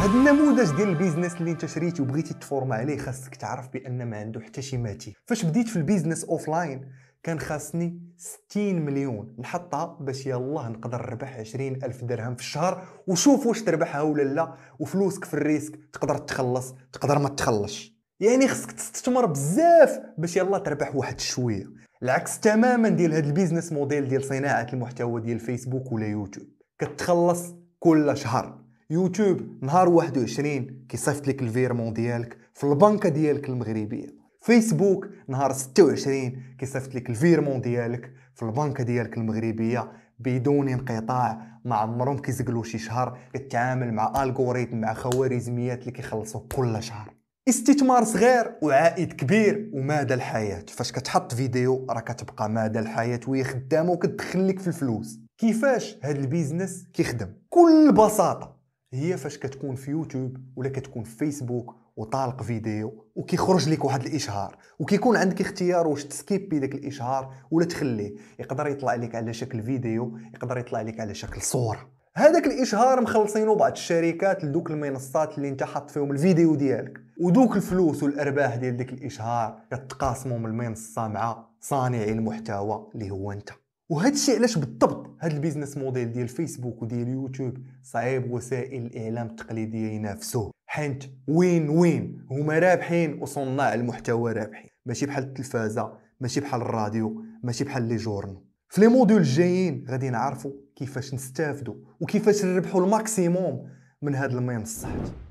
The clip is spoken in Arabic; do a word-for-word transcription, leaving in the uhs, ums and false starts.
هذا النموذج ديال البيزنس اللي انت شريتي وبغيتي تفورما عليه خاصك تعرف بان ما عنده حتى شي ماتي. فاش بديت في البيزنس اوفلاين كان خاصني ستين مليون نحطها باش يلاه نقدر نربح عشرين ألف درهم في الشهر، وشوف واش تربحها ولا لا، وفلوسك في الريسك تقدر تخلص تقدر ما تخلصش. يعني خصك تستثمر بزاف باش يلاه تربح واحد الشويه، العكس تماما ديال هذا البيزنس موديل ديال صناعه المحتوى ديال فيسبوك ولا يوتيوب. كتخلص كل شهر، يوتيوب نهار واحد وعشرين كيصيفط لك الفيرمون ديالك في البنكه ديالك المغربيه، فيسبوك نهار ستة وعشرين كيصيفط لك الفيرمون ديالك في البنكه ديالك المغربيه بدون انقطاع. ما عمرهم كيزقلوا شي شهر، كتعامل مع الغوريثم مع خوارزميات اللي كيخلصوا كل شهر. استثمار صغير وعائد كبير ومدى الحياه. فاش كتحط فيديو راه كتبقى مدى الحياه وهي خدامه وكتدخل لك في الفلوس. كيفاش هذا البيزنس كيخدم؟ بكل بساطه هي فاش كتكون في يوتيوب ولا كتكون في فيسبوك وطالق فيديو وكيخرج لك واحد الاشهار وكيكون عندك اختيار واش تسكيبي داك الاشهار ولا تخليه. يقدر يطلع لك على شكل فيديو، يقدر يطلع لك على شكل صوره. هذاك الاشهار مخلصينه بعض الشركات لدوك المنصات اللي انت حاط فيهم الفيديو ديالك، ودوك الفلوس والارباح ديال داك الاشهار كتقاسموا من المنصه مع صانع المحتوى اللي هو انت. وهذا الشيء علاش بالضبط هذا البيزنس موديل ديال فيسبوك وديال يوتيوب صعيب وسائل الاعلام التقليديه ينافسوه، حيت وين وين هما رابحين وصناع المحتوى رابحين. ماشي بحال التلفازه، ماشي بحال الراديو، ماشي بحال لي جورنو. في لي موديل الجايين غادي نعرفوا كيفاش نستافدوا وكيفاش نربحوا الماكسيموم من هاد المنصات.